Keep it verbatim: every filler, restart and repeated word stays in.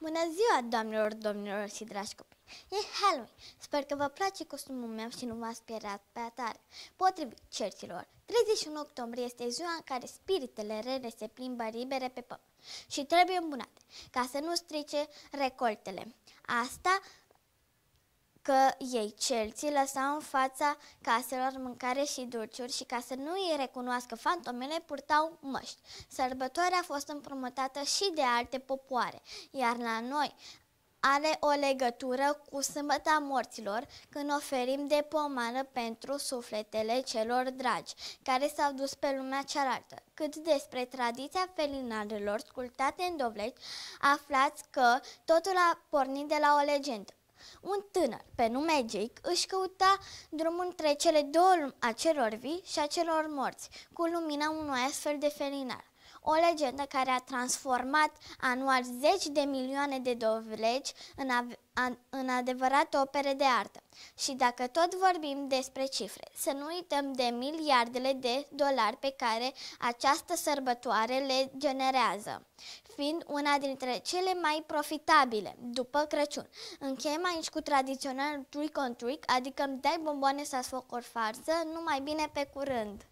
Bună ziua, doamnelor, domnilor și dragi copii! E Halloween! Sper că vă place costumul meu și nu v-a speriat pe atare. Potrivit cercilor, treizeci și unu octombrie este ziua în care spiritele rele se plimbă libere pe pământ și trebuie îmbunate, ca să nu strice recoltele. Asta că ei celții lăsau în fața caselor mâncare și dulciuri și ca să nu îi recunoască fantomele purtau măști. Sărbătoarea a fost împrumutată și de alte popoare, iar la noi are o legătură cu sâmbăta morților, când oferim de pomană pentru sufletele celor dragi care s-au dus pe lumea cealaltă. Cât despre tradiția felinarelor sculptate în dovleci, aflați că totul a pornit de la o legendă. Un tânăr pe nume Jake își căuta drumul între cele două lumi, a celor vii și a celor morți, cu lumina unui astfel de felinar. O legendă care a transformat anual zeci de milioane de dovleci în, în adevărate opere de artă. Și dacă tot vorbim despre cifre, să nu uităm de miliardele de dolari pe care această sărbătoare le generează, fiind una dintre cele mai profitabile după Crăciun. Încheiem aici cu tradiționalul trick on trick, adică îmi dai bomboane sau sfocuri farsă, numai bine, pe curând!